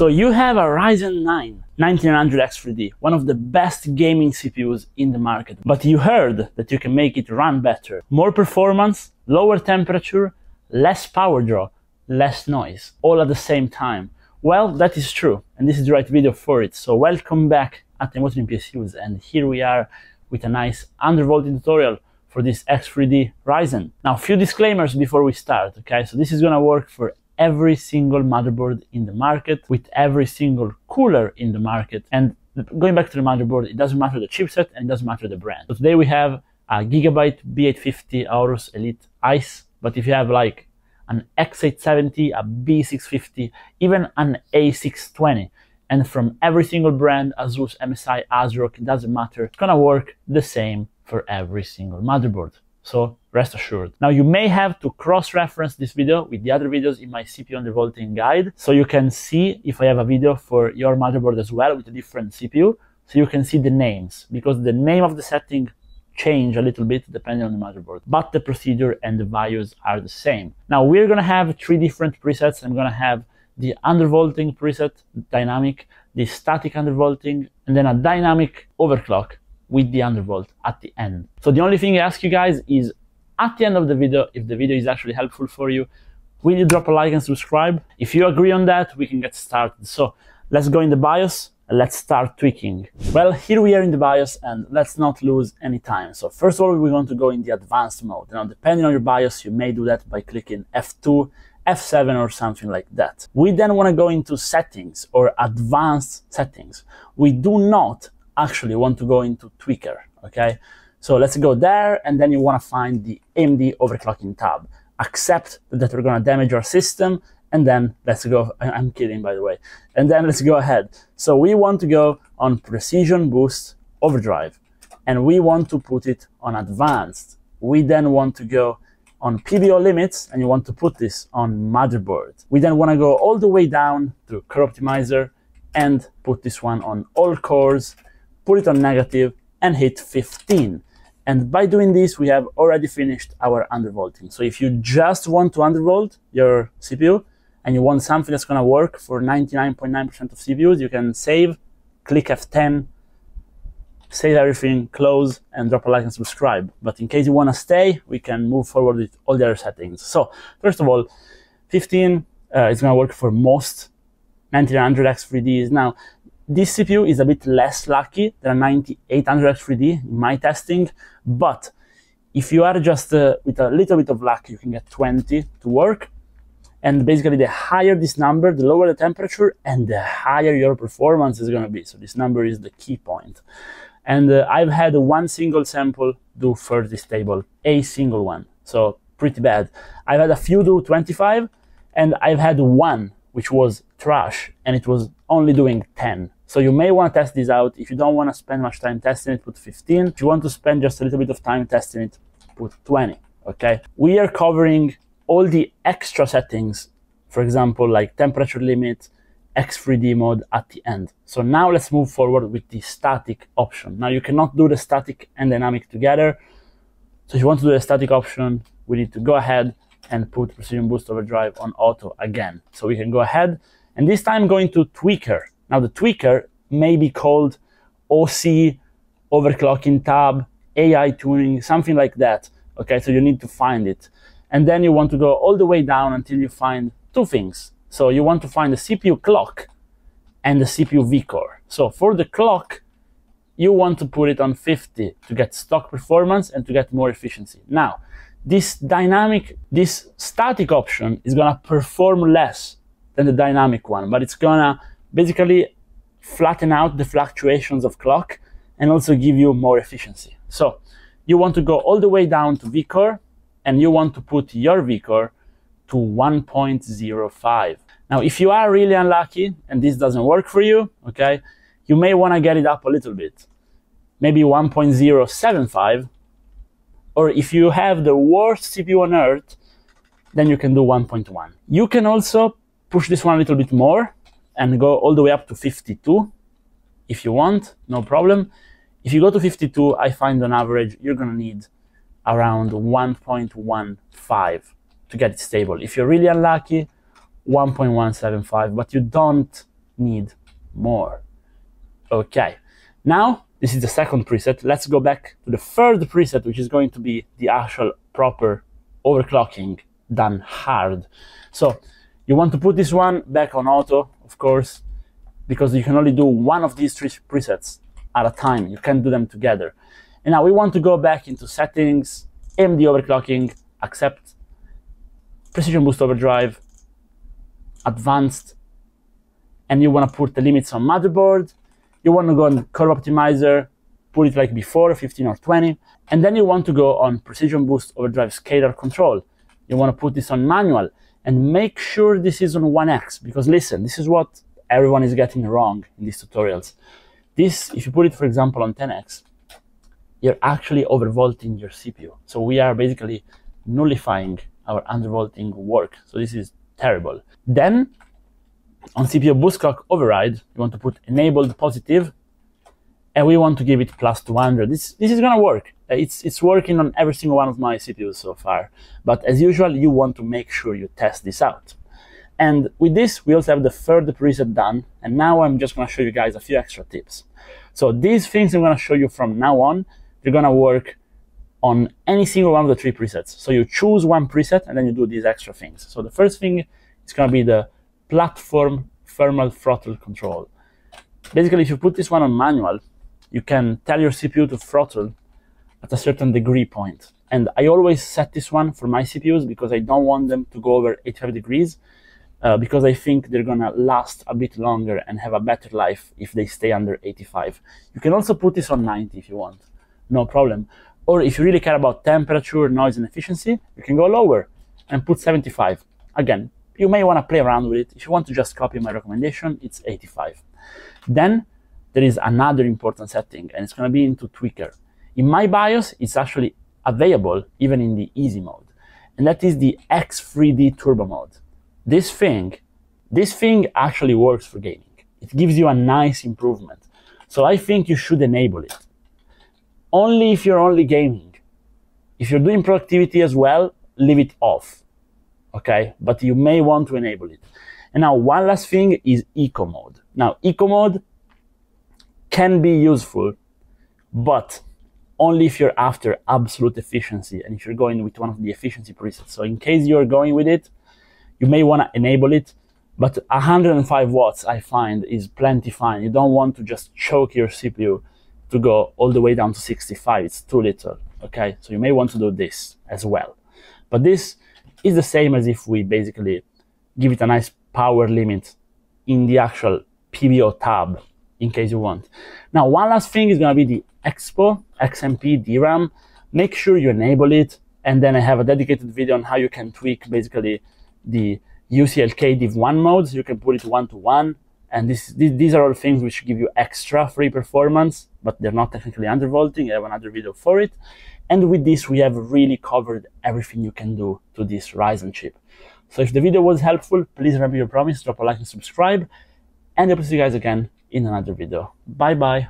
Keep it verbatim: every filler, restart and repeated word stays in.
So you have a Ryzen nine ninety-nine hundred X three D, one of the best gaming C P Us in the market, but you heard that you can make it run better. More performance, lower temperature, less power draw, less noise, all at the same time. Well, that is true, and this is the right video for it. So welcome back at ImWateringPSUs, and here we are with a nice undervolting tutorial for this X three D Ryzen. Now, a few disclaimers before we start, okay? So this is gonna work for every single motherboard in the market, with every single cooler in the market. And going back to the motherboard, it doesn't matter the chipset and it doesn't matter the brand. So today we have a Gigabyte B eight fifty Aorus Elite ICE, but if you have like an X eight seventy, a B six fifty, even an A six twenty, and from every single brand, ASUS, M S I, ASRock, it doesn't matter, it's gonna work the same for every single motherboard. So rest assured. Now, you may have to cross-reference this video with the other videos in my C P U undervolting guide, so you can see if I have a video for your motherboard as well with a different C P U, so you can see the names, because the name of the setting change a little bit depending on the motherboard, but the procedure and the values are the same. Now, we're gonna have three different presets. I'm gonna have the undervolting preset, dynamic, the static undervolting, and then a dynamic overclock with the undervolt at the end. So the only thing I ask you guys is, at the end of the video, if the video is actually helpful for you, will you drop a like and subscribe? If you agree on that, we can get started. So let's go in the BIOS and let's start tweaking. Well, here we are in the BIOS, and let's not lose any time. So first of all, we're going to go in the advanced mode. Now, depending on your BIOS, you may do that by clicking F two, F seven, or something like that. We then want to go into settings or advanced settings. We do not actually want to go into tweaker, okay? So let's go there, and then you want to find the A M D overclocking tab. Accept that we're going to damage our system, and then let's go. I'm kidding, by the way. And then let's go ahead. So we want to go on Precision Boost Overdrive, and we want to put it on advanced. We then want to go on P B O limits, and you want to put this on motherboard. We then want to go all the way down to Core Optimizer and put this one on all cores, put it on negative, and hit fifteen. And by doing this, we have already finished our undervolting. So if you just want to undervolt your C P U and you want something that's gonna work for ninety-nine point nine percent of C P Us, you can save, click F ten, save everything, close, and drop a like and subscribe. But in case you wanna stay, we can move forward with all the other settings. So first of all, fifteen uh, is gonna work for most ninety-nine hundred X three Ds. Now, this C P U is a bit less lucky than a ninety-eight hundred X three D in my testing, but if you are just uh, with a little bit of luck, you can get twenty to work. And basically, the higher this number, the lower the temperature and the higher your performance is going to be. So this number is the key point. And uh, I've had one single sample do for this table, a single one. So pretty bad. I've had a few do twenty-five, and I've had one which was trash, and it was only doing ten. So you may want to test this out. If you don't want to spend much time testing it, put fifteen. If you want to spend just a little bit of time testing it, put twenty, okay? We are covering all the extra settings, for example, like temperature limit, X three D mode at the end. So now let's move forward with the static option. Now, you cannot do the static and dynamic together. So if you want to do the static option, we need to go ahead and put Precision Boost Overdrive on auto again. So we can go ahead, and this time going to tweaker. Now, the tweaker may be called O C, overclocking tab, A I tuning, something like that. Okay, so you need to find it. And then you want to go all the way down until you find two things. So you want to find the C P U clock and the C P U vCore. So for the clock, you want to put it on fifty to get stock performance and to get more efficiency. Now, this dynamic, this static option is gonna perform less than the dynamic one, but it's gonna basically flatten out the fluctuations of clock and also give you more efficiency. So you want to go all the way down to vCore, and you want to put your vCore to one point zero five. Now, if you are really unlucky and this doesn't work for you, okay, you may wanna get it up a little bit, maybe one point zero seven five, or if you have the worst C P U on earth, then you can do one point one. You can also push this one a little bit more and go all the way up to fifty-two if you want, no problem. If you go to fifty-two, I find on average you're gonna need around one point one five to get it stable. If you're really unlucky, one point one seven five, but you don't need more. Okay, now this is the second preset. Let's go back to the third preset, which is going to be the actual proper overclocking done hard. So you want to put this one back on auto, of course, because you can only do one of these three presets at a time. You can't do them together. And now we want to go back into settings, A M D overclocking, accept, precision boost overdrive, advanced, and you want to put the limits on motherboard. You want to go on Curve Optimizer, put it like before, fifteen or twenty, and then you want to go on Precision Boost Overdrive Scalar Control. You want to put this on manual and make sure this is on one X, because listen, this is what everyone is getting wrong in these tutorials. This, if you put it, for example, on ten X, you're actually overvolting your C P U. So we are basically nullifying our undervolting work. So this is terrible. Then, on C P U boost clock override, you want to put enabled positive, and we want to give it plus two hundred. This, this is gonna work. It's, it's working on every single one of my C P Us so far. But as usual, you want to make sure you test this out. And with this, we also have the third preset done. And now I'm just gonna show you guys a few extra tips. So these things I'm gonna show you from now on, they're gonna work on any single one of the three presets. So you choose one preset and then you do these extra things. So the first thing is gonna be the platform thermal throttle control. Basically, if you put this one on manual, you can tell your C P U to throttle at a certain degree point. And I always set this one for my C P Us because I don't want them to go over eighty-five degrees, uh, because I think they're gonna last a bit longer and have a better life if they stay under eighty-five. You can also put this on ninety if you want, no problem. Or if you really care about temperature, noise, and efficiency, you can go lower and put seventy-five. Again, you may want to play around with it. If you want to just copy my recommendation, it's eighty-five. Then there is another important setting, and it's going to be into tweaker. In my BIOS, it's actually available even in the easy mode, and that is the X three D Turbo mode. This thing, this thing actually works for gaming. It gives you a nice improvement. So I think you should enable it. Only if you're only gaming. If you're doing productivity as well, leave it off. Okay, but you may want to enable it. And now one last thing is eco mode. Now eco mode can be useful, but only if you're after absolute efficiency and if you're going with one of the efficiency presets. So in case you're going with it, you may want to enable it, but one hundred five watts I find is plenty fine. You don't want to just choke your C P U to go all the way down to sixty-five, it's too little, okay? So you may want to do this as well. But this is the same as if we basically give it a nice power limit in the actual P B O tab, in case you want. Now, one last thing is gonna be the EXPO, X M P, D RAM. Make sure you enable it, and then I have a dedicated video on how you can tweak basically the U C L K div one modes. You can put it one-to-one, and this, these are all things which give you extra free performance, but they're not technically undervolting. I have another video for it. And with this, we have really covered everything you can do to this Ryzen chip. So if the video was helpful, please remember your promise, drop a like and subscribe, and I'll see you guys again in another video. Bye bye.